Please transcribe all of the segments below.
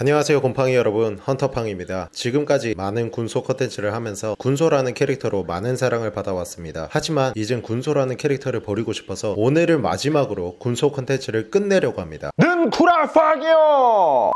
안녕하세요 곰팡이 여러분, 헌터팡입니다. 지금까지 많은 군소 컨텐츠를 하면서 군소라는 캐릭터로 많은 사랑을 받아왔습니다. 하지만 이젠 군소라는 캐릭터를 버리고 싶어서 오늘을 마지막으로 군소 컨텐츠를 끝내려고 합니다. 는 구라팡이요!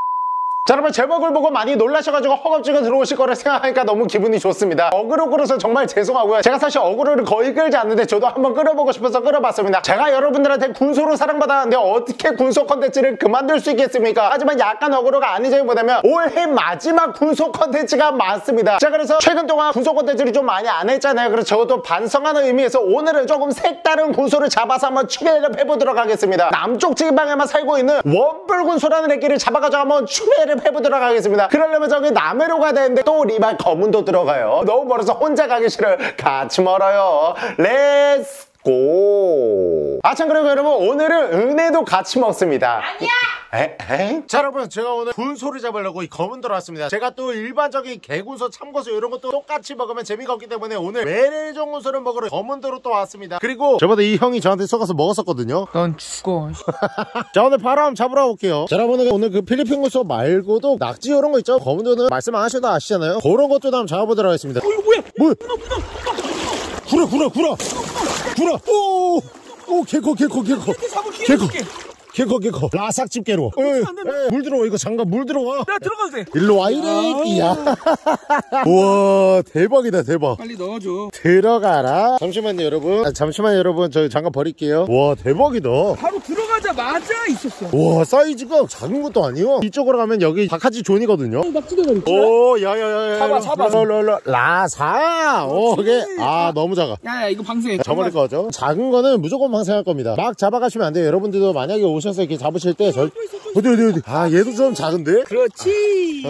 자, 여러분 제목을 보고 많이 놀라셔가지고 허겁지겁 들어오실 거를 생각하니까 너무 기분이 좋습니다. 어그로 끌어서 정말 죄송하고요. 제가 사실 어그로를 거의 끌지 않는데 저도 한번 끌어보고 싶어서 끌어봤습니다. 제가 여러분들한테 군소로 사랑받았는데 어떻게 군소 컨텐츠를 그만둘 수 있겠습니까? 하지만 약간 어그로가 아니자기보다면 올해 마지막 군소 컨텐츠가 많습니다. 자, 그래서 최근 동안 군소 컨텐츠를 좀 많이 안 했잖아요. 그래서 저도 반성하는 의미에서 오늘은 조금 색다른 군소를 잡아서 한번 추배를 해보도록 하겠습니다. 남쪽 지방에만 살고 있는 원뿔군소라는 애기를 잡아가지고 한번 추배를 해보도록 하겠습니다. 그러려면 저기 남해로 가야 되는데 또 리발 거문도 들어가요. 너무 멀어서 혼자 가기 싫어요. 같이 멀어요. 렛츠고. 아, 참, 그리고 여러분 오늘은 은혜도 같이 먹습니다. 아니야. 자, 여러분 제가 오늘 군소를 잡으려고 이 거문도로 왔습니다. 제가 또 일반적인 개군소, 참고소 이런 것도 똑같이 먹으면 재미가 없기 때문에 오늘 외래종 군소를 먹으러 거문도로 또 왔습니다. 그리고 저번에 이 형이 저한테 속아서 먹었었거든요. 넌 죽어. 자, 오늘 바로 한번 잡으러 올게요. 자, 여러분 오늘 그 필리핀 군소 말고도 낙지 이런 거 있죠? 거문도는 말씀 안 하셔도 아시잖아요. 그런 것도 한번 잡아보도록 하겠습니다. 뭐야? 뭐야? 구라 구라 구라 구라. 오오 개코 개코 라삭 집게로. 물 들어와. 이거 장갑 물 들어와. 야, 들어가도 돼. 일로 와 이래야. 우와, 대박이다 대박. 빨리 넣어줘. 들어가라. 잠시만요 여러분. 아, 잠시만요 여러분, 저 장갑 버릴게요. 와, 대박이다. 바로 들어가자마자 있었어. 와, 사이즈가 작은 것도 아니요. 이쪽으로 가면 여기 바카지 존이거든요. 오, 야야야야. 잡아 라삭. 오, 그게 아 너무 작아. 야야, 이거 방생. 저버릴 거죠. 작은 거는 무조건 방생할 겁니다. 막 잡아가시면 안 돼요. 여러분들도 만약에 오셔서 이렇게 잡으실 때 어디 아, 얘도 좀 작은데? 그렇지.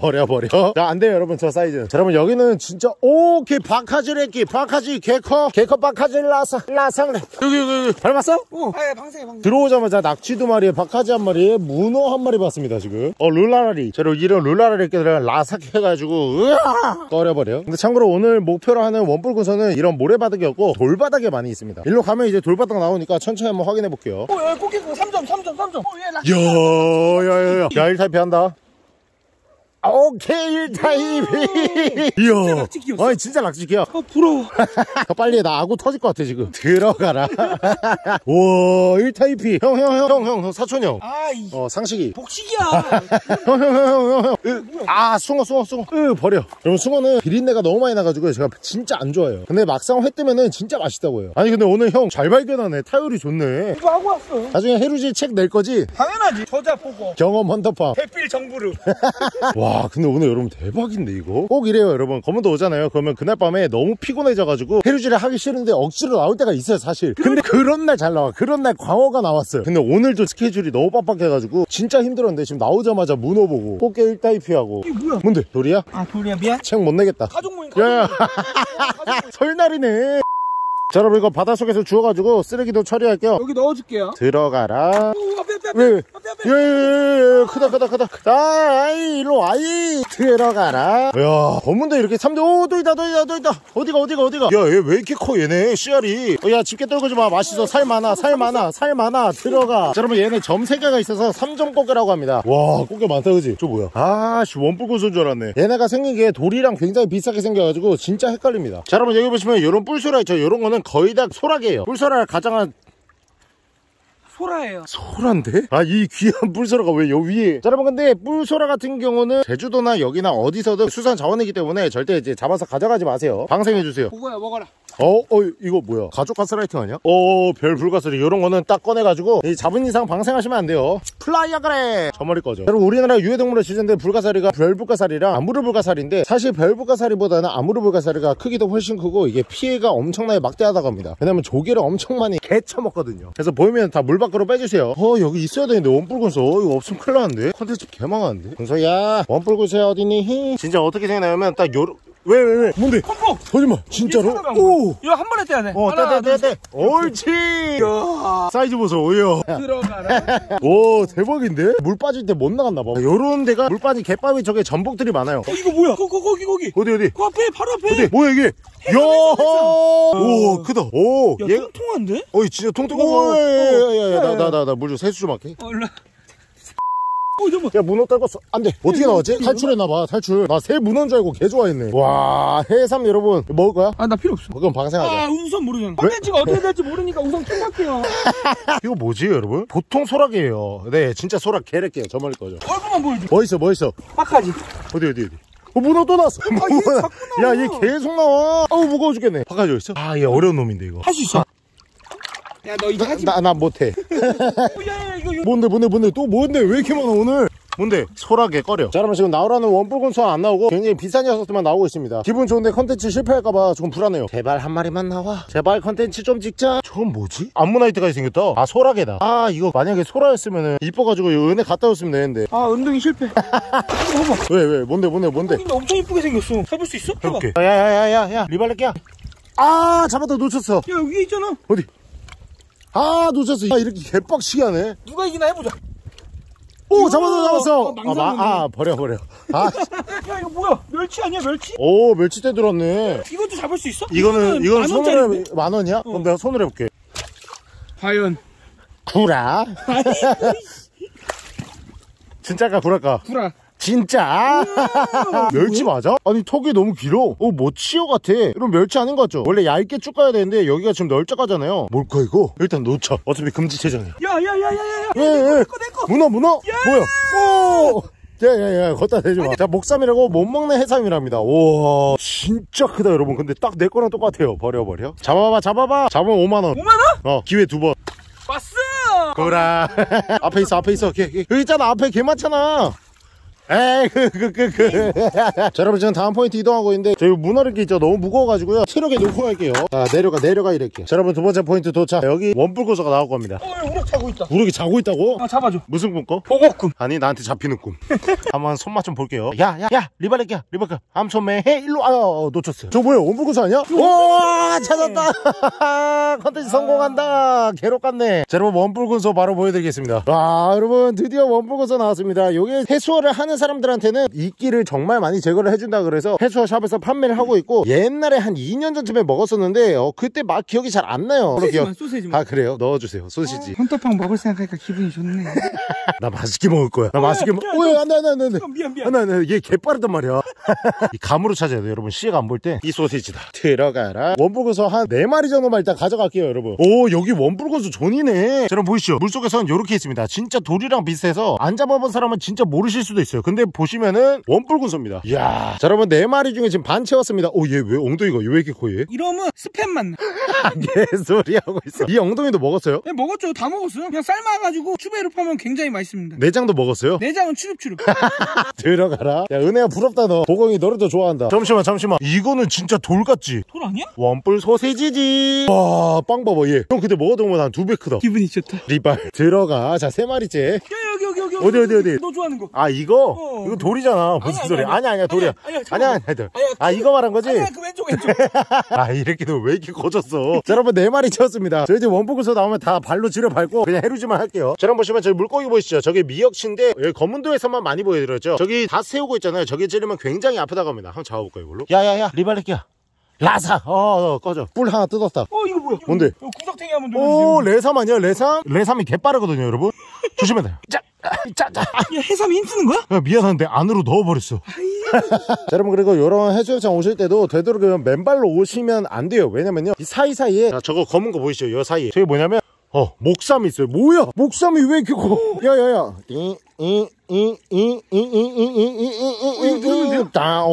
버려 자, 안 돼요 여러분, 저 사이즈는. 자, 여러분 여기는 진짜 오케이. 바카지레끼 바카지 개커 바카지 라상. 여기 닮았어? 어. 아, 예, 방생해. 들어오자마자 낙지 2마리에 바카지 1마리에 문어 1마리 봤습니다 지금. 룰라라리. 자, 이런 룰라라리 끼들은 라삭 해가지고 으아 꺼려버려. 근데 참고로 오늘 목표로 하는 원뿔군소는 이런 모래바닥이 없고 돌바닥에 많이 있습니다. 일로 가면 이제 돌바닥 나오니까 천천히 한번 확인해 볼게요. 야, 고기고 3점. 야, 1타입 한다. 오케이, 1타입. 이야, 아니 진짜 낙지기야. 부러워. 빨리 해, 나 아구 터질 것 같아 지금. 들어가라. 우와, 1타입이. 형 사촌형. 아이. 상식이. 복식이야. 아, 숭어. 버려. 여러분 숭어는 비린내가 너무 많이 나가지고 제가 진짜 안 좋아해요. 근데 막상 회 뜨면은 진짜 맛있다고 해요. 아니 근데 오늘 형 잘 발견하네. 타율이 좋네. 이거 하고 왔어. 나중에 해루질 책 낼 거지? 당연하지. 저자 보고. 경험 헌터팡. 해필 정부를. 와, 근데 오늘 여러분 대박인데 이거? 꼭 이래요 여러분. 거문도 오잖아요. 그러면 그날 밤에 너무 피곤해져가지고 해루질을 하기 싫은데 억지로 나올 때가 있어요 사실. 근데 그런 날 잘 나와. 그런 날 광어가 나왔어요. 근데 오늘도 스케줄이 너무 빡빡해가지고 진짜 힘들었는데 지금 나오자마자 문어 보고 꽃게 1타입피하고. 이게 뭐야? 뭔데? 돌이야? 아, 돌이야. 미안. 책 못 내겠다. 가족모임. 야야. 설날이네. 자, 여러분 이거 바닷속에서 주워가지고 쓰레기도 처리할게요. 여기 넣어줄게요. 들어가라. 오, 앞에. 예. 크다. 아이, 일로 와이. 들어가라. 야, 거문도 이렇게 3대. 오, 또 있다. 어디가. 야, 얘 왜 이렇게 커 얘네 씨알이. 야, 집게 떨구지 마. 맛있어. 살 많아. 들어가. 자, 여러분 얘네 점 3개가 있어서 3점 꽃게라고 합니다. 와, 꽃게 많다 그지? 저 뭐야? 아씨, 원뿔군소인 줄 알았네. 얘네가 생긴 게 돌이랑 굉장히 비슷하게 생겨가지고 진짜 헷갈립니다. 자, 여러분 여기 보시면 요런 뿔소라 있죠? 요런 거는 거의 다 소라게예요. 뿔소라를 가장한 소라예요. 소란데? 아, 이 귀한 뿔소라가 왜 여기 위에. 자, 여러분 근데 뿔소라 같은 경우는 제주도나 여기나 어디서든 수산 자원이기 때문에 절대 이제 잡아서 가져가지 마세요. 방생해주세요. 그거야, 먹어라. 이거 뭐야? 가족 가스라이팅 아니야? 별불가사리 이런 거는 딱 꺼내가지고 이 잡은 이상 방생하시면 안 돼요. 플라이어 그래. 저머리 거죠. 여러분 우리나라 유해동물의 지존된 불가사리가 별불가사리랑 아무르불가사리인데 사실 별불가사리보다는 아무르불가사리가 크기도 훨씬 크고 이게 피해가 엄청나게 막대하다고 합니다. 왜냐면 조개를 엄청 많이 개쳐먹거든요. 그래서 보이면 다 물 밖으로 빼주세요. 여기 있어야 되는데 원뿔군소. 이거 없으면 큰일 나는데. 컨텐츠 개망하는데. 군소야, 원뿔군소야 어디니? 진짜 어떻게 생겨나냐면 딱 요런. 왜? 뭔데? 컴포! 거짓말! 진짜로? 오! 이거 한 번에 떼야 돼! 떼! 옳지! 이야. 사이즈 보소. 오요. 들어가라. 오, 대박인데? 물 빠질 때 못 나갔나봐. 요런 데가 물 빠진 갯바위 저게 전복들이 많아요. 이거 뭐야? 거기! 어디? 그 앞에! 바로 앞에! 어디? 뭐야 이게? 오, 크다. 오! 야, 얘 통통한데? 진짜 통통한 거. 야야야야, 나 물 좀 세수 좀 할게. 야, 문어 떨궜어. 안 돼. 어떻게 나왔지? 탈출했나봐. 탈출. 나 새 문어인 줄 알고 개 좋아했네. 와, 해삼 여러분. 먹을 거야? 아, 나 필요 없어. 그럼 방생하자. 아, 우선 모르겠네. 컨텐츠가 어떻게 될지 모르니까 우선 생각해요. 이거 뭐지, 여러분? 보통 소라게요. 네, 진짜 소락 개래게요. 저 멀리 거죠. 얼굴만 보여줘. 멋있어. 빡하지. 어디. 문어 또 나왔어. 아, 얘 자꾸 나와. 야, 얘 계속 나와. 아우, 무거워 죽겠네. 바깥에 어딨어? 아, 얘 어려운 놈인데, 이거. 할 수 있어. 야, 너 이거 하지 마. 나 못해. 뭔데 또 뭔데 왜 이렇게 많아 오늘. 뭔데? 소라게 꺼려. 자, 여러분 지금 나오라는 원뿔군소 안 나오고 굉장히 비싼 녀석들만 나오고 있습니다. 기분 좋은데 컨텐츠 실패할까봐 조금 불안해요. 제발 한 마리만 나와. 제발 컨텐츠 좀 찍자. 저건 뭐지? 암모나이트가 생겼다. 아, 소라게다. 아, 이거 만약에 소라였으면은 이뻐가지고 은혜 갖다 줬으면 되는데. 아, 은둥이 실패. 왜 뭔데? 아니, 엄청 이쁘게 생겼어. 잡을 수 있어? 해볼게. 야야야야야 리발렛기야. 아, 잡았다. 놓쳤어. 야, 여기 있잖아. 어디? 아, 놓쳤어. 아, 이렇게 개빡치게 하네. 누가 이기나 해보자. 오, 잡았어. 버려. 아, 야, 이거 뭐야? 멸치 아니야, 멸치? 오, 멸치떼 들었네. 이것도 잡을 수 있어? 이거는 손으로 해. 만 원이야? 그럼 내가 손으로 해볼게. 과연 구라? 진짜일까, 구랄까? 구라. 진짜? 멸치 맞아? 아니, 턱이 너무 길어. 어, 뭐 치어 같아. 이런 멸치 아닌 것 같죠? 원래 얇게 쭉 가야 되는데 여기가 지금 널쩍하잖아요. 뭘까 이거? 일단 놓쳐. 어차피 금지체정이야. 야야야야야. 내꺼. 문어. 뭐야? 오. 야야야, 걷다 대지 마. 자, 목삼이라고 못 먹는 해삼이랍니다. 우와, 진짜 크다 여러분. 근데 딱 내 거랑 똑같아요. 버려. 잡아봐. 잡으면 5만 원. 5만 원? 어, 기회 2번. 왔어. 거라. 앞에 있어. 걔. 여기 있잖아. 앞에 걔 많잖아. 에이, 자, 여러분 지금 다음 포인트 이동하고 있는데 저희 문어를 끼죠. 너무 무거워가지고요. 체력에 놓고 갈게요. 자, 내려가 이렇게. 자, 여러분 두 번째 포인트 도착. 여기 원뿔군소가 나올 겁니다. 우럭 자고 있다. 우럭이 자고 있다고? 아, 잡아줘. 무슨 꿈 꿔? 보고꿈. 아니, 나한테 잡히는 꿈. 한번 손맛 좀 볼게요. 야, 리발렛기야. 암소매 해 일로. 아, 놓쳤어요. 저 뭐야? 원뿔군소 아니야? 와, 찾았다. 컨텐츠 성공한다. 괴롭 같네. 자, 여러분 원뿔군소 바로 보여드리겠습니다. 와, 여러분 드디어 원뿔군소 나왔습니다. 요게 해수어를 하는 사람들한테는 이끼를 정말 많이 제거를 해준다 그래서 해수어 샵에서 판매를 하고 있고, 옛날에 한 2년 전쯤에 먹었었는데 그때 막 기억이 잘 안 나요. 소시지만. 아, 그래요? 넣어주세요. 소시지. 헌터팡 먹을 생각하니까 기분이 좋네. 나 맛있게 먹을 거야. 오야, 안돼. 미안. 얘 개빠르단 말이야. 이 감으로 찾아야 돼 여러분. 시가 안 볼 때 이 소시지다. 들어가라. 원뿔군소 한 4마리 정도만 일단 가져갈게요 여러분. 오, 여기 원뿔군소 존이네. 여러분 보이시죠? 물속에선 요렇게 있습니다. 진짜 돌이랑 비슷해서 안 잡아본 사람은 진짜 모르실 수도 있어요. 근데 보시면은 원뿔군소입니다. 이야. 자, 여러분 4마리 중에 지금 반 채웠습니다. 오, 얘 왜 엉덩이가 왜 이렇게 커 얘? 이러면 스팸 맞나? 개소리 하고 있어. 이 엉덩이도 먹었어요? 네, 먹었죠. 다 먹었어요. 그냥 삶아가지고 쭈베로 파면 굉장히 맛있습니다. 내장도 먹었어요? 내장은 추릅추릅. 들어가라. 야, 은혜야 부럽다 너. 보공이 너를 더 좋아한다. 잠시만. 이거는 진짜 돌 같지? 돌 아니야? 원뿔 소세지지. 와, 빵 봐봐 얘. 형 그때 먹었던 건 한 2배 크다. 기분이 좋다. 리발. 들어가. 자, 3마리째. 여기. 어디? 너 좋아하는 거. 아, 이거? 이거 돌이잖아. 무슨 소리야? 아니야 돌이야. 아니야. 아, 이거 말한 거지? 아니야, 그 왼쪽. 아, 이렇게도 왜 이렇게 거졌어? 자, 여러분 4마리 채웠습니다. 저희 이제 원뿔군소 나오면 다 발로 지려밟고 그냥 해루지만 할게요. 자, 여러분 보시면 저기 물고기 보이시죠? 저게 미역치인데 여기 거문도에서만 많이 보여드렸죠. 저기 다 세우고 있잖아요. 저게 찌르면 굉장히 아프다고 합니다. 한번 잡아볼까요 이걸로? 야야야 리발렛기야. 라사. 꺼져. 뿔 하나 뜯었다. 이거 뭐야? 뭔데? 구석탱이 한번 돌려주세요. 오, 레삼 아니야? 레삼이 개빠르거든요 여러분. 조심해야 돼요. 자. 야, 해삼이 힘쓰는 거야? 야, 미안한데 안으로 넣어버렸어. 자, 여러분 그리고 이런 해수욕장 오실 때도 되도록이면 맨발로 오시면 안 돼요. 왜냐면요 이 사이사이에, 자, 저거 검은 거 보이시죠? 요 사이에 저게 뭐냐면 목삼이 있어요. 뭐야? 목삼이 왜 이렇게 커? 야야야.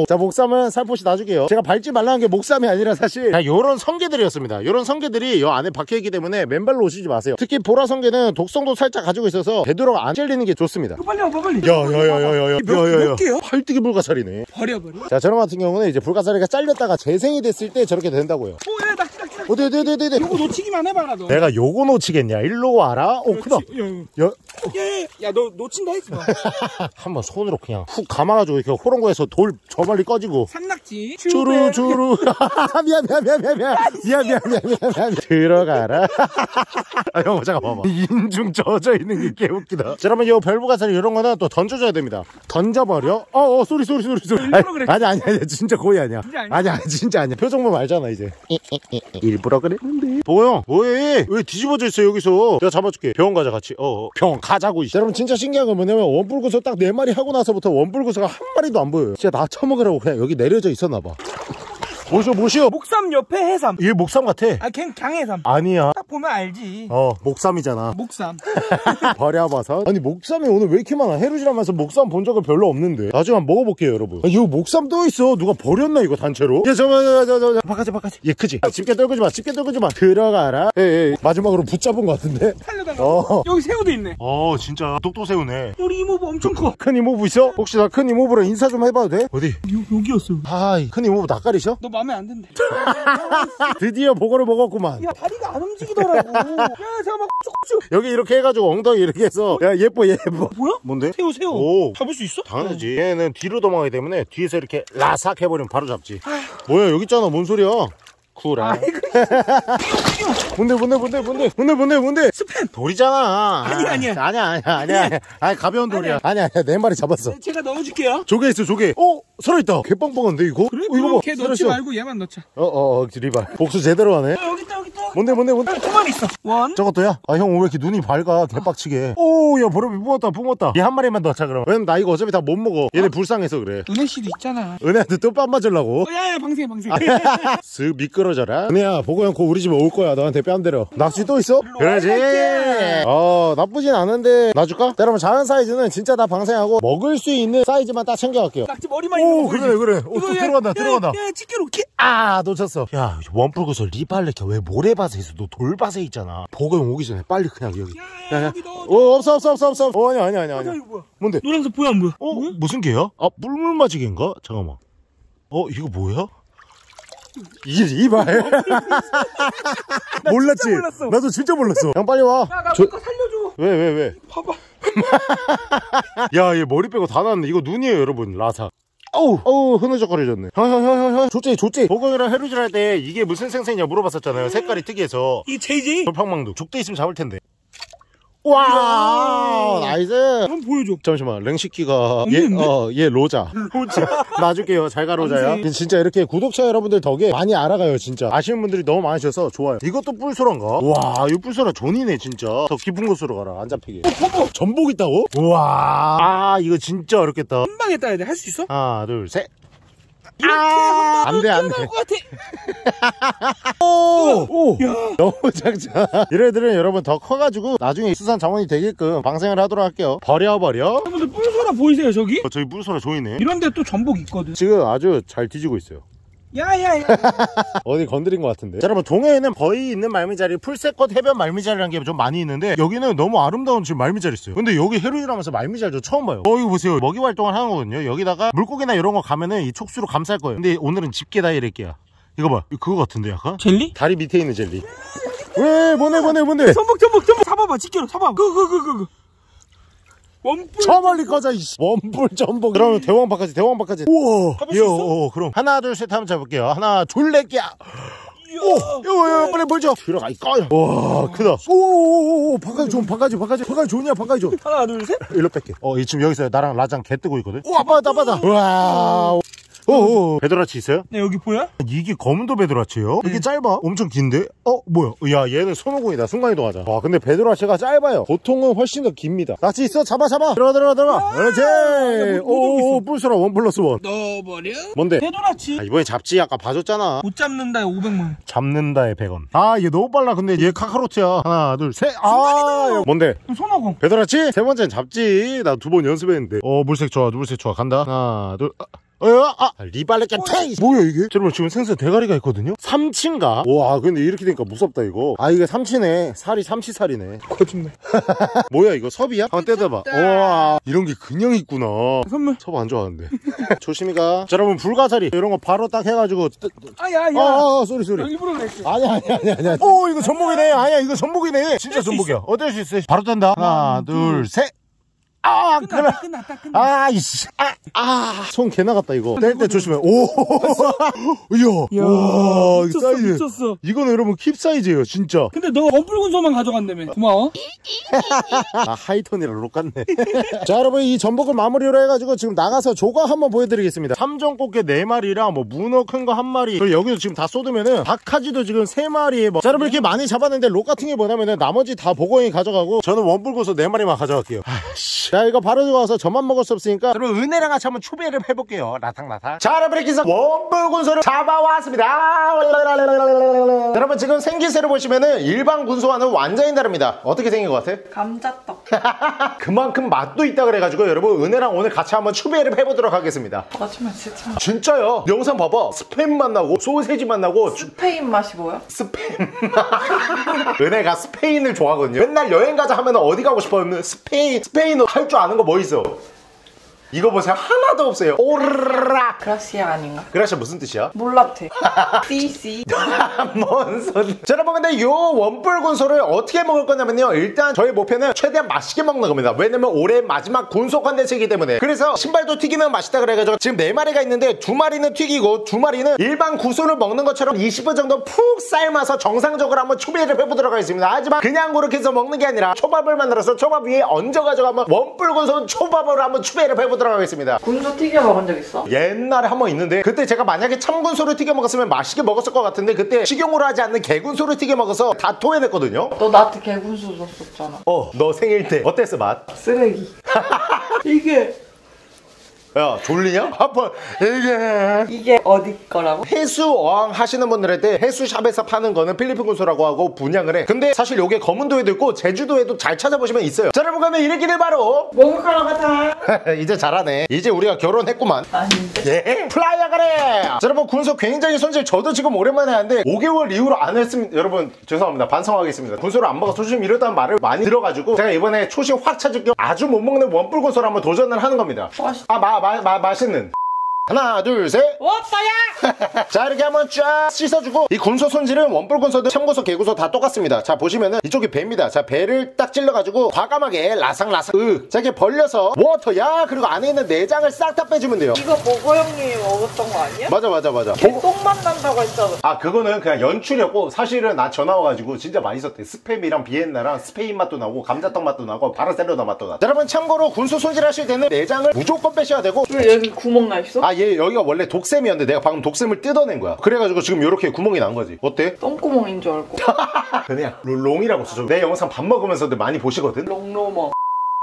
자, 목삼은 살포시 놔줄게요. 제가 밟지 말라는 게 목삼이 아니라 사실 요런 성게들이었습니다. 요런 성게들이 요 안에 박혀있기 때문에 맨발로 오시지 마세요. 특히 보라 성게는 독성도 살짝 가지고 있어서 되도록 안 찔리는 게 좋습니다. 빨리 와봐 빨리. 야야야야야야야야. 팔뜨기 불가사리네. 버려. 자, 저런 같은 경우는 이제 불가사리가 잘렸다가 재생이 됐을 때 저렇게 된다고요. 어디. 요거 놓치기만 해봐라 너. 내가 요거 놓치겠냐? 일로 와라. 크다. 야, 너 놓친다 했지 마. 한번 손으로 그냥 훅 감아가지고 이렇게 호롱고에서 돌 저 멀리 꺼지고. 산낙지. 주루. 미안. 들어가라. 아, 형 잠깐만. 인중 젖어 있는 게 개웃기다. 여러분 요 별불가사리 이런 거는 또 던져줘야 됩니다. 던져버려. 소리. 아니 진짜 거의 아니야. 진짜 아니야. 표정만 알잖아 이제. 일부러 그랬는데. 뭐야? 뭐해? 왜 뒤집어져 있어 여기서? 내가 잡아줄게. 병원 가자 같이. 병원 가자고. 자, 여러분 진짜 신기한 건 뭐냐면 원뿔군소 딱 4마리 하고 나서부터 원뿔군소가 한 마리도 안 보여요. 진짜 나 처먹으라고 그냥 여기 내려져 있었나봐. 뭐시오? 목삼 옆에 해삼. 얘 목삼 같아. 아, 걘 강해삼. 아니야. 딱 보면 알지. 목삼이잖아. 목삼. 버려봐서. 아니, 목삼이 오늘 왜 이렇게 많아? 해루질하면서 목삼 본 적은 별로 없는데. 나중에 한번 먹어볼게요, 여러분. 이거 목삼 떠 있어. 누가 버렸나 이거 단체로? 야, 잠깐만. 바깥에. 얘 크지. 아, 집게 떨구지 마. 들어가라. 예. 마지막으로 붙잡은 것 같은데. 살려달라. 여기 새우도 있네. 진짜 똑똑 새우네. 우리 이모부 엄청 커. 큰 이모부 있어? 혹시 나 큰 이모부랑 인사 좀 해봐도 돼? 어디? 여기였어. 아이, 큰 이모부 낯가리셔? 너 마음에 안 든대. 드디어 보고를 먹었구만. 야, 다리가 안 움직이더라고. 야, 제가 막 여기 이렇게 해가지고 엉덩이 이렇게 해서. 야, 예뻐. 뭐야? 뭔데? 새우. 오. 잡을 수 있어? 당연하지. 얘는 뒤로 도망가기 때문에 뒤에서 이렇게 라삭 해버리면 바로 잡지. 뭐야, 여기 있잖아. 뭔 소리야? 쿠라. 뭔데? 스팸. 돌이잖아. 아니야. 아니, 가벼운 돌이야. 아니야. 내 마리 잡았어. 제가 넣어줄게요. 조개 있어, 조개. 살아있다. 개뻥뻥한데 이거? 그래? 이거 봐. 걔 넣지 말고 얘만 넣자. 리발. 복수 제대로 하네. 여기 있다. 뭔데? 두 마리 있어. 원. 저것도야? 아, 형 왜 이렇게 눈이 밝아? 개빡치게. 오, 야, 버릇이 뿜었다. 얘 한 마리만 넣자 그럼. 왜냐면 나 이거 어차피 다 못 먹어. 얘네 불쌍해서 그래. 은혜 씨도 있잖아. 은혜한테 또 뺨 맞으려고. 야야, 방생해. 쓱 미끄러져라. 은혜야, 보고 형 곧 우리 집에 올 거야. 너한테 뺨 때려. 낚시 또 있어? 그러지. 나쁘진 않은데. 놔줄까? 여러분, 작은 사이즈는 진짜 다 방생하고 먹을 수 있는 사이즈만 딱 챙겨갈게요. 낙지 머리만. 오, 그래. 들어간다. 야, 집게로. 아, 놓쳤어. 야, 원뿔군소 리발레키야. 왜 모래밭에 있어? 너 돌밭에 있잖아. 보고형 오기 전에 빨리 그냥 여기. 야. 여기 넣어. 없어. 아니야. 이거 뭐야? 뭔데? 노란색 보여 안 보여? 뭐야? 무슨 개야? 아, 물물마지개인가? 잠깐만. 이거 뭐야? 이발. 몰랐지? 진짜 나도 진짜 몰랐어. 형 빨리 와. 야, 나 저... 살려줘. 왜? 봐봐. 야, 얘 머리 빼고 다 나왔네. 이거 눈이에요, 여러분. 라사. 어우, 흐느적거려졌네. 형. 좋지. 보고형이랑 해루질 할 때 이게 무슨 생선이냐 물어봤었잖아요. 색깔이 특이해서. 이게 제이제이? 돌팡망두. 족대 있으면 잡을 텐데. 와, 나이스. 한번 보여줘. 잠시만, 랭시키가 얘 로자. 놔줄게요. 잘 가, 로자야. 진짜 이렇게 구독자 여러분들 덕에 많이 알아가요. 진짜 아시는 분들이 너무 많으셔서 좋아요. 이것도 뿔소란가? 와, 이 뿔소란 존이네 진짜. 더 깊은 곳으로 가라, 안 잡히게. 전복 있다고? 우와, 아, 이거 진짜 어렵겠다. 한 방에 따야 돼. 할 수 있어? 하나, 둘, 셋. 이렇게 안 돼. 오! 야. 너무 작잖아. 얘네들은 여러분 더 커가지고 나중에 수산 자원이 되게끔 방생을 하도록 할게요. 버려. 여러분들 뿔소라 보이세요 저기? 저기 뿔소라 조이네. 이런데 또 전복 있거든. 지금 아주 잘 뒤지고 있어요. 야야야. 어디 건드린 것 같은데. 자, 여러분, 동해에는 거의 있는 말미잘이 풀새꽃 해변 말미잘이라는 게 좀 많이 있는데 여기는 너무 아름다운 지금 말미잘이 있어요. 근데 여기 해루질하면서 말미잘 저 처음 봐요. 이거 보세요. 먹이 활동을 하는 거거든요. 여기다가 물고기나 이런 거 가면은 이 촉수로 감쌀 거예요. 근데 오늘은 집게 다이렉트야. 이거 봐. 그거 같은데 약간? 젤리? 다리 밑에 있는 젤리. 왜? 뭔데? 전복. 잡아봐. 집게로 잡아봐. 그. 원뿔. 저 멀리 꺼져, 이씨. 원뿔 전복. 그러면 대왕바까지. 우와. 가볼 수 있어? 그럼. 하나, 둘, 셋 한번 잡을게요. 하나, 둘레끼야. 요, 빨리 벌죠. 들어가, 이거요. 와, 크다. 오, 바깥이 좋냐. 하나, 둘, 셋. 일로 뺄게. 지금 여기서 나랑 라장 개 뜨고 있거든. 우와, 빠다. 와. 베도라치 있어요? 네, 여기 보여? 이게 거문도 베도라치예요? 이게 짧아? 엄청 긴데? 뭐야? 야, 얘는 손오공이다. 순간이동하자. 와, 근데 베도라치가 짧아요. 보통은 훨씬 더 깁니다. 낚시 있어? 잡아. 들어가. 그렇지. 오, 뿔소라 원 플러스 원. 넣어버려. 뭔데? 베도라치. 아, 이번에 잡지 아까 봐줬잖아. 못 잡는다에 500만. 잡는다에 100원. 아, 얘 너무 빨라. 근데 얘 카카로트야. 하나, 둘, 셋. 순간이동. 뭔데? 손오공. 베도라치? 세 번째는 잡지. 나 2번 연습했는데. 물색 좋아. 간다. 하나, 둘. 리발레끼 테이스. 뭐야 이게? 여러분, 지금 생선 대가리가 있거든요? 삼치인가? 와, 근데 이렇게 되니까 무섭다 이거. 아, 이게 삼치네. 살이 삼치살이네. 거짓말. 뭐야 이거? 섭이야? 한번 뜯어봐. 우와, 이런 게 그냥 있구나. 선물. 섭 안 좋아하는데. 조심히 가. 자, 여러분, 불가사리 이런 거 바로 딱 해가지고. 아야야. 쏘리. 일부러 냈어. 아니야. 오, 이거 전복이네. 진짜 전복이야. 어쩔 수 있어. 바로 딴다. 하나, 둘, 셋. 아, 끝났다. 아, 이씨. 손 개 나갔다, 이거. 뗄 때 조심해. 오, 이야. 와, 미쳤어. 이거는 여러분 킵 사이즈예요, 진짜. 근데 너 원뿔군소만 가져간다며. 고마워. 아, 하이톤이라 록 갔네. 자, 여러분, 이 전복을 마무리로 해가지고 지금 나가서 조각 한번 보여드리겠습니다. 삼정꽃게 4마리랑 뭐 문어 큰 거 1마리. 그리고 여기서 지금 다 쏟으면은 박하지도 지금 3마리에 뭐. 자, 여러분, 이렇게 많이 잡았는데 록 같은 게 뭐냐면은 나머지 다 보고형이 가져가고 저는 원뿔군소 4마리만 가져갈게요. 아이씨. 자, 이거 바로 들어와서 저만 먹을 수 없으니까 여러분 은혜랑 같이 한번 초배를 해볼게요. 라탕라탕. 자, 여러분 이렇게 해서 원뿔군소를 잡아왔습니다. 여러분 지금 생기새를 보시면은 일반 군소와는 완전히 다릅니다. 어떻게 생긴 것 같아요? 감자떡. 그만큼 맛도 있다 그래가지고 여러분 은혜랑 오늘 같이 한번 초배를 해보도록 하겠습니다. 맛있으면 진짜. 진짜요. 영상 봐봐. 스팸 맛 나고 소세지 맛 나고. 스페인 맛이 뭐야? 스팸. 은혜가 스페인을 좋아하거든요. 맨날 여행 가자 하면 어디 가고 싶어요? 스페인어. 할 줄 아는 거 뭐 있어? 이거 보세요. 하나도 없어요. 오르락. 그라시아 아닌가? 그라시아 무슨 뜻이야? 몰랐대. 씨씨. 뭔 소리. 자, 여러분 근데 요 원뿔군소를 어떻게 먹을 거냐면요, 일단 저희 목표는 최대한 맛있게 먹는 겁니다. 왜냐면 올해 마지막 군소 컨텐츠이기 때문에. 그래서 신발도 튀기면 맛있다 그래가지고 지금 4마리가 있는데 2마리는 튀기고 2마리는 일반 군소를 먹는 것처럼 20분 정도 푹 삶아서 정상적으로 한번 초밥을 해보도록 하겠습니다. 하지만 그냥 그렇게 해서 먹는 게 아니라 초밥을 만들어서 초밥 위에 얹어가지고 한번 원뿔군소 초밥으로 한번 초밥을 해보도록 하겠습니다. 군소 튀겨 먹은 적 있어? 옛날에 한번 있는데 그때 제가 만약에 참군소를 튀겨 먹었으면 맛있게 먹었을 것 같은데 그때 식용으로 하지 않는 개군소를 튀겨 먹어서 다 토해냈거든요. 너 나한테 개군소 줬었잖아. 너 생일 때 어땠어 맛? 쓰레기. 이게 야 졸리냐? 한번 이게 어디 거라고? 해수어항 하시는 분들한테 해수샵에서 파는 거는 필리핀 군소라고 하고 분양을 해. 근데 사실 요게 거문도에도 있고 제주도에도 잘 찾아보시면 있어요. 자, 여러분 그러면 이렇게 바로 먹을 거라고 같아. 이제 잘하네. 이제 우리가 결혼했구만. 아닌데? 예? 플라이야 그래. 자, 여러분 군소 굉장히 손질 저도 지금 오랜만에 하는데 5개월 이후로 안 했으면 여러분 죄송합니다. 반성하겠습니다. 군소를 안 먹어서 조심 이러다는 말을 많이 들어가지고 제가 이번에 초심 확 찾을 겸 아주 못 먹는 원뿔군소를 한번 도전을 하는 겁니다. 맛있는 하나 둘 셋. 오빠야. 자, 이렇게 한번 쫙 씻어주고 이 군소 손질은 원뿔군소든 참군소 개군소 다 똑같습니다. 자, 보시면은 이쪽이 배입니다. 자, 배를 딱 찔러가지고 과감하게 라삭라삭 자, 이렇게 벌려서 워터야. 그리고 안에 있는 내장을 싹 다 빼주면 돼요. 이거 보고 형님이 먹었던 거 아니야? 맞아. 개똥맛 난다고 했잖아. 아, 그거는 그냥 연출이었고 사실은 나 전화 와가지고 진짜 맛있었대. 스팸이랑 비엔나랑 스페인 맛도 나고 감자떡 맛도 나고 바로 샐러드 맛도 나. 여러분 참고로 군소 손질하실 때는 내장을 무조건 빼셔야 되고. 왜 여기 구멍 나 있어? 아, 얘 여기가 원래 독샘이었는데 내가 방금 독샘을 뜯어낸 거야. 그래가지고 지금 이렇게 구멍이 난 거지. 어때? 똥구멍인 줄 알고. 그냥 롱이라고 쓰죠. 내 영상 밥 먹으면서도 많이 보시거든. 롱로머.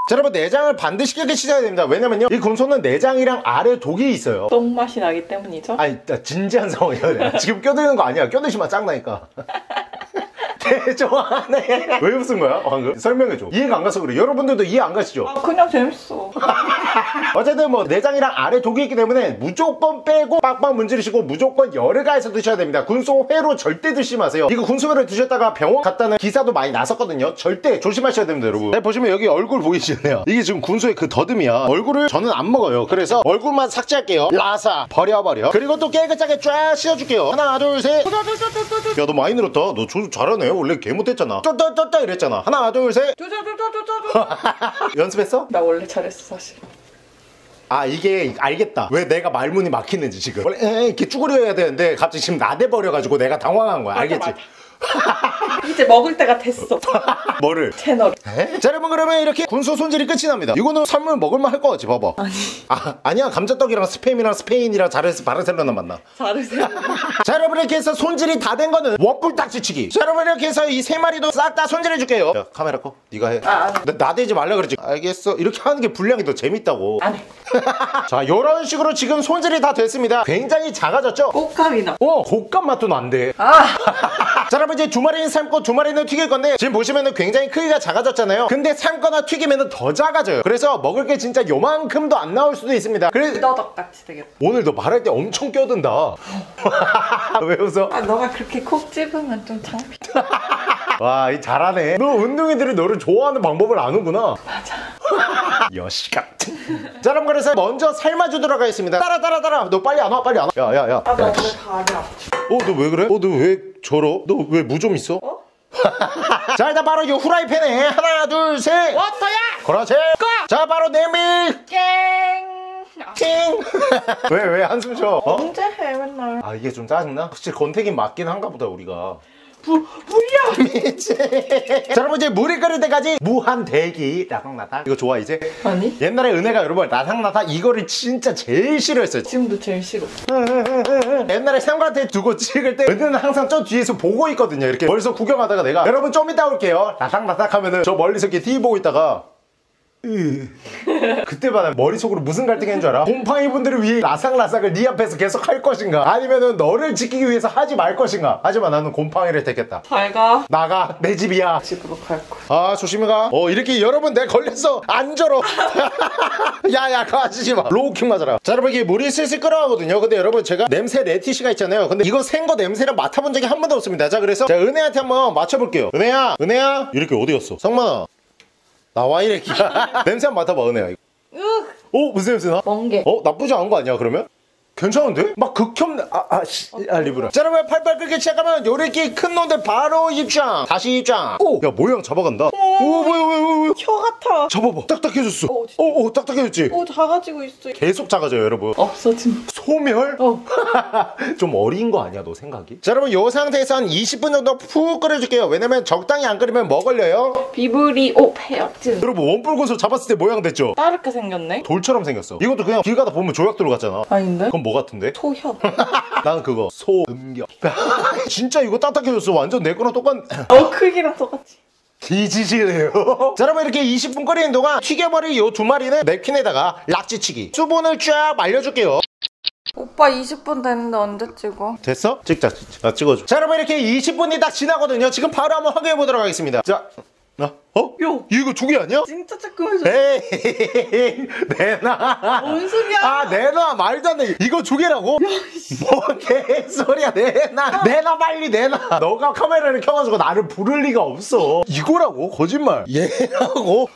자, 여러분 내장을 반드시 깨끗이 씻어야 됩니다. 왜냐면요 이 군소는 내장이랑 아래 독이 있어요. 똥맛이 나기 때문이죠? 아니 진지한 상황이야. 지금 껴드는 거 아니야. 껴드시면 짱 나니까. 대조하네. 왜 웃은 거야? 방금 설명해줘. 이해가 안 가서 그래. 여러분들도 이해 안 가시죠? 아, 그냥 재밌어. 어쨌든 뭐 내장이랑 아래 독이 있기 때문에 무조건 빼고 빡빡 문지르시고 무조건 열을 가해서 드셔야 됩니다. 군소 회로 절대 드시지 마세요. 이거 군소회를 드셨다가 병원 갔다는 기사도 많이 났었거든요. 절대 조심하셔야 됩니다 여러분. 네, 보시면 여기 얼굴 보이시네요. 이게 지금 군소의 그 더듬이야. 얼굴을 저는 안 먹어요. 그래서 얼굴만 삭제할게요. 라사 버려. 그리고 또 깨끗하게 쫙 씻어줄게요. 하나 둘셋. 야, 너 많이 늘었다. 너 조절 잘하네. 원래 개 못했잖아. 쪼쪼쪼쪼 이랬잖아. 하나 둘 셋. 연습했어? 나 원래 잘했어 사실. 아, 이게 알겠다 왜 내가 말문이 막히는지. 지금 원래 이렇게 쭈그려야 되는데 갑자기 지금 나대버려가지고 내가 당황한 거야. 알겠지? 이제 먹을 때가 됐어. 뭐를? 채널. 자, 여러분 그러면 이렇게 군소 손질이 끝이 납니다. 이거는 삶으면 먹을만 할 것 같지? 봐봐. 아니. 아니야. 감자떡이랑 스팸이랑 스페인이랑 바르셀로나 맞나? 자, 여러분 이렇게 해서 손질이 다 된 거는 원뿔딱지치기. 자, 여러분 이렇게 해서 이 3마리도 싹 다 손질해 줄게요. 야, 카메라 꺼. 네가 해. 나대지 말라 그랬지. 알겠어. 이렇게 하는 게 분량이 더 재밌다고. 안 해. 자, 요런 식으로 지금 손질이 다 됐습니다. 굉장히 작아졌죠? 곶감이나. 곶감 맛도 난데. 자, 여러분 이제 2마리는 삶고 2마리는 튀길 건데 지금 보시면은 굉장히 크기가 작아졌잖아요. 근데 삶거나 튀기면은 더 작아져요. 그래서 먹을 게 진짜 요만큼도 안 나올 수도 있습니다. 그래서 너덕같이 되겠다. 오늘 너 말할 때 엄청 껴든다. 왜 웃어? 아, 너가 그렇게 콕 집으면 좀 창피해. 와, 이 잘하네. 너 운동이들이 너를 좋아하는 방법을 아는구나. 맞아. 여시같은. 자, 그럼 그래서 먼저 삶아주도록 하겠습니다. 따라. 너 빨리 안 와. 야야야. 아, 나 오늘 다리 아프지. 너 왜 그래? 너 왜 저러? 너 왜 무 좀 있어? 자, 일단 바로 이 후라이팬에 하나 둘 셋. 워터야! 그렇지. 고! 자, 바로 내밀. 팅! 왜 한숨 쉬어? 어? 언제 해 맨날. 아, 이게 좀 짜증나? 확실히 권태기 맞긴 한가 보다 우리가. 불려! 미치! 자, 여러분 이제 물이 끓을 때까지 무한대기 나상나타 이거 좋아 이제? 아니? 옛날에 은혜가 여러분 나상나타 이거를 진짜 제일 싫어했어요. 지금도 제일 싫어. 옛날에 샘한테 두고 찍을 때 은혜는 항상 저 뒤에서 보고 있거든요. 이렇게 멀리서 구경하다가 내가 여러분 좀 이따 올게요 나상나타 하면은 저 멀리서 이렇게 TV 보고 있다가 그때마다 머릿속으로 무슨 갈등인 줄 알아? 곰팡이 분들을 위해 나삭나삭을 네 앞에서 계속 할 것인가 아니면은 너를 지키기 위해서 하지 말 것인가. 하지만 나는 곰팡이를 택했다. 잘 가. 나가. 내 집이야. 집으로 갈 거야. 아 조심히 가. 어 이렇게 여러분 내가 걸렸어. 안 절어. 야야 가시지 마. 로우킹 맞아라. 자 여러분 이게 물이 슬슬 끓어가거든요. 근데 여러분 제가 냄새 레티시가 있잖아요. 근데 이거 생거 냄새를 맡아본 적이 한 번도 없습니다. 자 그래서 제가 은혜한테 한번 맞춰볼게요. 은혜야 은혜야 이렇게 어디 갔어? 성만아 나와 이래 기야. 냄새 한번 맡아봐 은혜야. 어? 무슨 냄새 나? 멍게. 어? 나쁘지 않은 거 아니야 그러면? 괜찮은데? 막 극혐... 리브라. 자 여러분 팔팔 끓기 시작하면 요리끼 큰 놈들 바로 입장. 다시 입장. 오! 야 모양 잡아간다. 오 뭐야 혀 같아. 잡아봐. 딱딱해졌어. 오 딱딱해졌지? 오 작아지고 있어. 계속 작아져요 여러분. 없어진 소멸? 어. 좀 어린 거 아니야 너 생각이? 자 여러분 요 상태에서 한 20분 정도 푹 끓여줄게요. 왜냐면 적당히 안 끓이면 뭐 걸려요? 비브리오 폐혈증. 여러분 원뿔군소 잡았을 때 모양 됐죠? 따르게 생겼네? 돌처럼 생겼어. 이것도 그냥 길 가다 보면 조약돌 같잖아. 아닌데? 그럼 뭐 같은데? 소혀. 나는 그거 소음격. 진짜 이거 딱딱해졌어. 완전 내 거랑 똑같네. 크기랑 똑같지. 뒤지시네요. 자 여러분 이렇게 20분 끓이는 동안 튀겨버린 요 두 마리는 냅킨에다가 낙지치기 수분을 쫙 말려줄게요. 오빠 20분 됐는데 언제 찍어? 됐어? 찍자 나 찍어줘. 자 여러분 이렇게 20분이 딱 지나거든요. 지금 바로 한번 확인해보도록 하겠습니다. 자 어? 야 이거 두 개 아니야? 진짜 조그매졌어. 에이 내놔. 뭔 소리야. 아 내놔 말도 안 돼. 이거 두 개라고? 뭔 개소리야. 내놔 내놔 빨리 내놔. 너가 카메라를 켜가지고 나를 부를 리가 없어. 이거라고? 거짓말. 얘라고?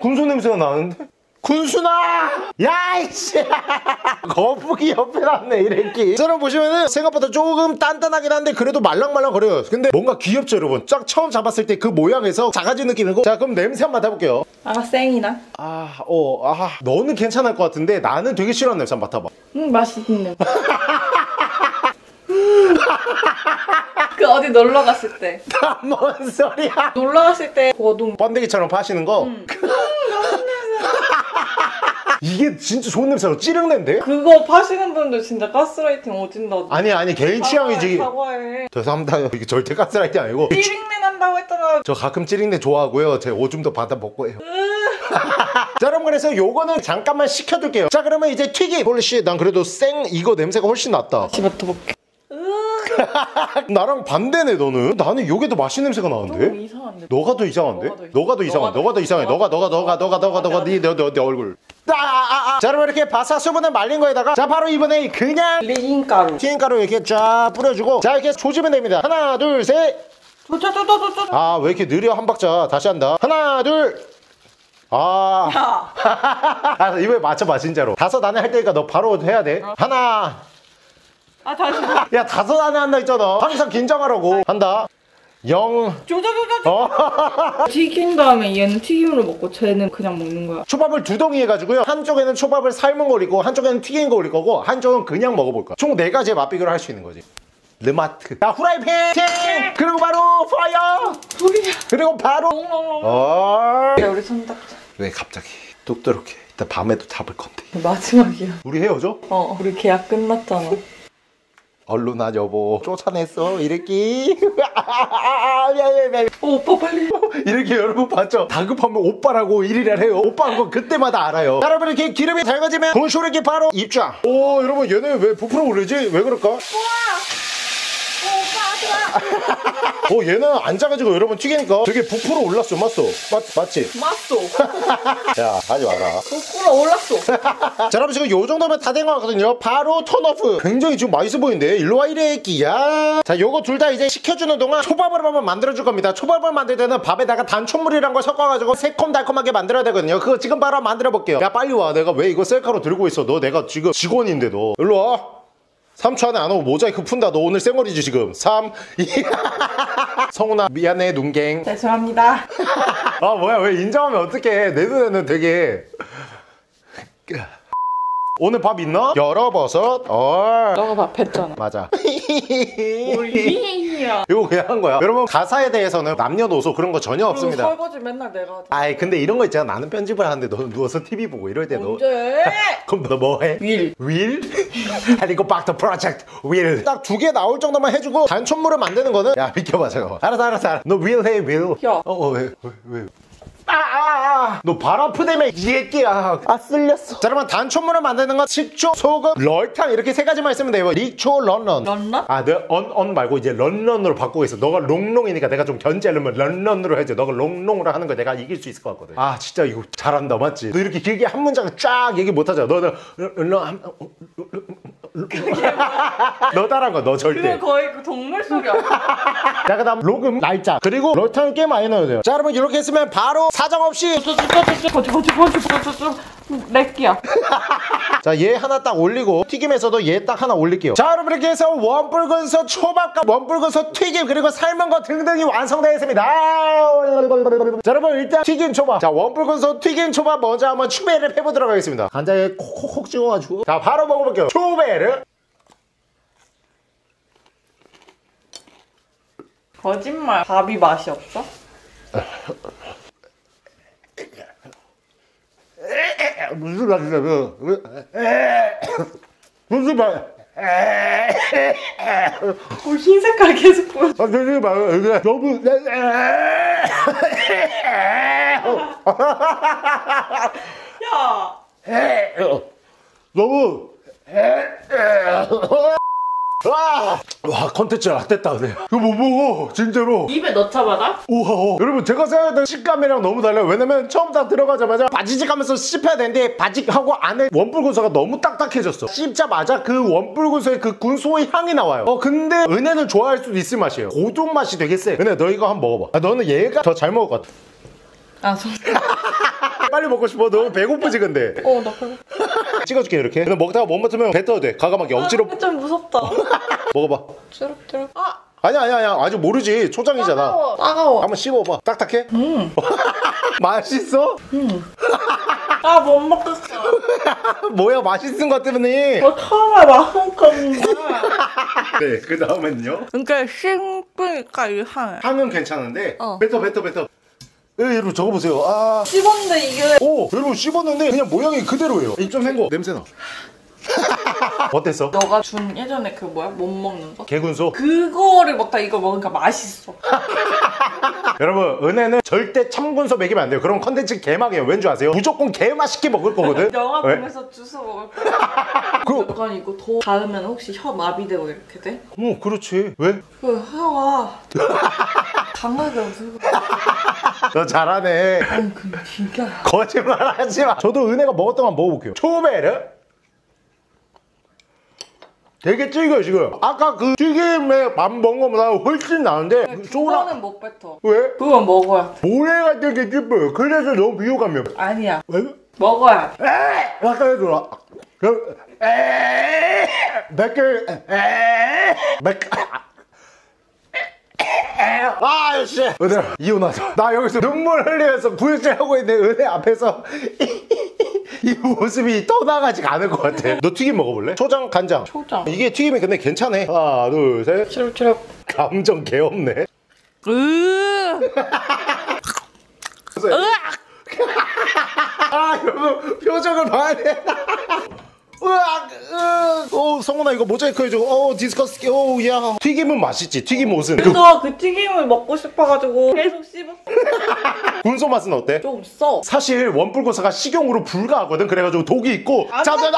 군소 냄새가 나는데? 군수나! 야이씨! 거북이 옆에 놨네 이랬기. 저런 보시면은 생각보다 조금 단단하긴 한데 그래도 말랑말랑 거려요. 근데 뭔가 귀엽죠 여러분? 쫙 처음 잡았을 때 그 모양에서 작아진 느낌이고. 자 그럼 냄새 한번 맡아볼게요. 아 생이나? 너는 괜찮을 것 같은데 나는 되게 싫어하는 냄새 한번 맡아봐. 맛있는데. 그 어디 놀러 갔을 때. 나 뭔 소리야? 놀러 갔을 때 고동 번데기처럼 파시는 거? 이게 진짜 좋은 냄새로 찌릉낸데? 그거 파시는 분들 진짜 가스라이팅 오진다. 아니 개인 취향이지. 사과해. 죄송합니다. 이게 절대 가스라이팅 아니고. 찌릉내 난다고 했잖아. 저 가끔 찌릉내 좋아하고요. 제 오줌도 받아 먹고 해요. 자 여러분 그래서 요거는 잠깐만 식혀둘게요. 자 그러면 이제 튀김. 홀리씨 난 그래도 생 이거 냄새가 훨씬 낫다. 집어터볼게. 나랑 반대네 너는. 나는 요게 더 맛있는 냄새가 나는데? 너무 이상한데? 너가 더 이상한데? 너가 더 이상해. 너가 더 이상해. 내 얼굴. 자 여러분 이렇게 바삭 수분을 말린 거에다가 자 바로 이번에 그냥 튀김가루 이렇게 쫙 뿌려주고 자 이렇게 조지면 됩니다. 하나 둘 셋. 아 왜 이렇게 느려 한 박자. 다시 한다. 하나 둘. 아 이번에 맞춰봐 진짜로. 다섯 안에 할 테니까 너 바로 해야 돼. 하나. 다시. 야 다섯 안에 한다 했잖아. 항상 긴장하라고. 한다. 영. 튀긴 다음에 얘는 튀김으로 먹고 쟤는 그냥 먹는 거야. 초밥을 두 덩이 해가지고요. 한쪽에는 초밥을 삶은 거 올릴 거고 한쪽에는 튀긴 거 올릴 거고 한쪽은 그냥 먹어볼 거야. 총 4가지의 맛비교를 할 수 있는 거지. 르마트. 자 후라이팬. 그리고 바로 파이어. 그리고 바로. 야 우리 손 닦자. 왜 갑자기 똑똑해. 일단 밤에도 잡을 건데. 마지막이야. 우리 헤어져? 어 우리 계약 끝났잖아. 얼루나 여보 쫓아냈어 이랬기. 오빠 빨리. 이렇게 여러분 봤죠? 다급하면 오빠라고 일이라 해요. 오빠한 건 그때마다 알아요. 자, 여러분 이렇게 기름이 달궈지면 군소리기 바로 입장. 오 여러분 얘네 왜 부풀어 오르지? 왜 그럴까? 우와. 얘는 안 작아지고 여러분 튀기니까 되게 부풀어 올랐어. 맞지? 야 하지 마라. 부풀어 올랐어. 자 여러분 지금 요 정도면 다 된 거 같거든요. 바로 턴오프. 굉장히 지금 맛있어 보이는데. 일로와 이래 끼야. 자 요거 둘 다 이제 식혀주는 동안 초밥을 한번 만들어줄 겁니다. 초밥을 만들 때는 밥에다가 단촛물이란 걸 섞어가지고 새콤달콤하게 만들어야 되거든요. 그거 지금 바로 만들어볼게요. 야 빨리 와. 내가 왜 이거 셀카로 들고 있어. 너 내가 지금 직원인데 너. 일로와. 3초 안에 안 오고 모자이크 푼다. 너 오늘 쌩얼이지 지금. 3, 2 성훈아 미안해 눈갱. 죄송합니다. 아 뭐야 왜 인정하면 어떡해. 내 눈에는 되게 오늘 밥 있나? 열어버섯 너가 밥 했잖아. 맞아. 이거 그냥 한 거야. 여러분 가사에 대해서는 남녀노소 그런 거 전혀 없습니다. 설거지 맨날 내가 하자. 아이 근데 이런 거 있잖아. 나는 편집을 하는데 너는 누워서 TV 보고 이럴 때 언제? 너 그럼 너 뭐 해? 윌? 헬리코박터 프로젝트 윌. 딱 두 개 나올 정도만 해주고 단촛물을 만드는 거는 야 비켜봐 잠깐만. 알았어. 너 윌 해 윌. 왜? 너 발 아프다며 이 새끼야. 아 쓸렸어. 자 여러분 단촛물을 만드는 건 식초, 소금, 럴탕 이렇게 세 가지만 있으면 돼요. 리초, 런런. 런런? 아 내가 언언 말고 이제 런런으로 바꾸고 있어. 너가 롱롱이니까 내가 좀 견제하려면 런런으로 해줘. 너가 롱롱으로 하는 거 내가 이길 수 있을 것 같거든. 아 진짜 이거 잘한다 맞지? 너 이렇게 길게 한 문장 쫙 얘기 못하잖아. 너는 너 따라한 거 너 절대. 그거 거의 그 동물 소리야. 자 그 다음 로금 날짜 그리고 럴탕을 꽤 많이 넣어줘요. 자 여러분 이렇게 했으면 바로 사정없이 렉기야. 자 얘 하나 딱 올리고 튀김에서도 얘 딱 하나 올릴게요. 자 여러분 이렇게 해서 원뿔군소 초밥과 원뿔군소 튀김 그리고 삶은 거 등등이 완성되었습니다. 자 여러분 일단 튀김 초밥. 자 원뿔군소 튀김 초밥 먼저 한번 추베를 해보도록 하겠습니다. 간장에 콕콕콕 찍어가지고 자 바로 먹어볼게요. 추베를. 거짓말. 밥이 맛이 없어? 무슨 맛이냐 무슨 맛? 흰 색깔 계속 보여줘. 아 무슨 맛이야? 너무 야 너무 와 컨텐츠 안 됐다. 이거 못 먹어 진짜로. 입에 넣자마자? 우와. 여러분 제가 생각했던 식감이랑 너무 달라요. 왜냐면 처음 딱 들어가자마자 바지직 하면서 씹혀야 되는데 바직하고 안에 원뿔군소가 너무 딱딱해졌어. 씹자마자 그 원뿔군소의 그 군소의 향이 나와요. 근데 은혜는 좋아할 수도 있을 맛이에요. 고동 맛이 되게 세. 은혜 너 이거 한번 먹어봐. 아, 너는 얘가 더 잘 먹을 것 같아. 아 손. 빨리 먹고 싶어. 너 배고프지 근데? 어 나 배고파. 찍어줄게 이렇게. 근데 먹다가 못 맞으면 뱉어도 돼. 가감하게 억지로. 아, 좀 무섭다. 먹어봐. 쭈룩쭈룩. 아 아니야 아직 모르지. 초장이잖아. 따가워. 한번 씹어봐. 딱딱해? 맛있어? 아 못 먹겠어. 뭐야 맛있는 것 때문에. 너 처음에 맛은 건데. 네 그 다음에는요? 그러니까 씹으니까 이상해. 향은 괜찮은데. 뱉어. 예, 여러분 저거 보세요. 아 씹었는데 이게 오! 여러분 씹었는데 그냥 모양이 그대로예요. 입 좀 헹궈. 냄새나. 어땠어? 너가 준 예전에 그 뭐야? 못 먹는 거? 개군소? 그거를 먹다 이거 먹으니까 맛있어. 여러분 은혜는 절대 참군소 먹이면 안 돼요. 그럼 컨텐츠 개막이에요. 왠 줄 아세요? 무조건 개맛있게 먹을 거거든? 영화 보면서 주스 먹을 거야. 약간 이거 더 닿으면 혹시 혀 마비되고 이렇게 돼? 어 그렇지. 왜? 그 혀가 강하게 웃으고. 너 잘하네. 아니 근데 진짜 거짓말하지마. 저도 은혜가 먹었던 거 한번 먹어볼게요. 초베르? 되게 질겨요 지금. 아까 그 튀김에 밥 먹은 거보다 훨씬 나은데. 그거는 소라... 못 뱉어. 왜? 그건 먹어야 돼. 모래가 되게 찝어요. 그래서 너무 비호감이 없어. 아니야. 왜? 먹어야 돼. 에이! 아까 해줘라. 에이! 몇 개... 에이! 몇 개... 아 역시 은혜 이혼하자. 나 여기서 눈물 흘리면서 구역질하고 있는 은혜 앞에서 이 모습이 떠나가지가 않을 것 같아. 너 튀김 먹어볼래? 초장 간장. 초장. 이게 튀김이 근데 괜찮아. 하나 둘 셋. 치룩치룩. 감정 개 없네. 아 여러분 표정을 봐야 돼. 오 성훈아 이거 모자이크 해줘. 오 디스커스키. 오 야 튀김은 맛있지. 튀김 옷은 그래서 그 튀김을 먹고 싶어가지고 계속 씹었어. 군소 맛은 어때? 좀 써. 사실 원뿔군소가 식용으로 불가하거든. 그래가지고 독이 있고 짜잔.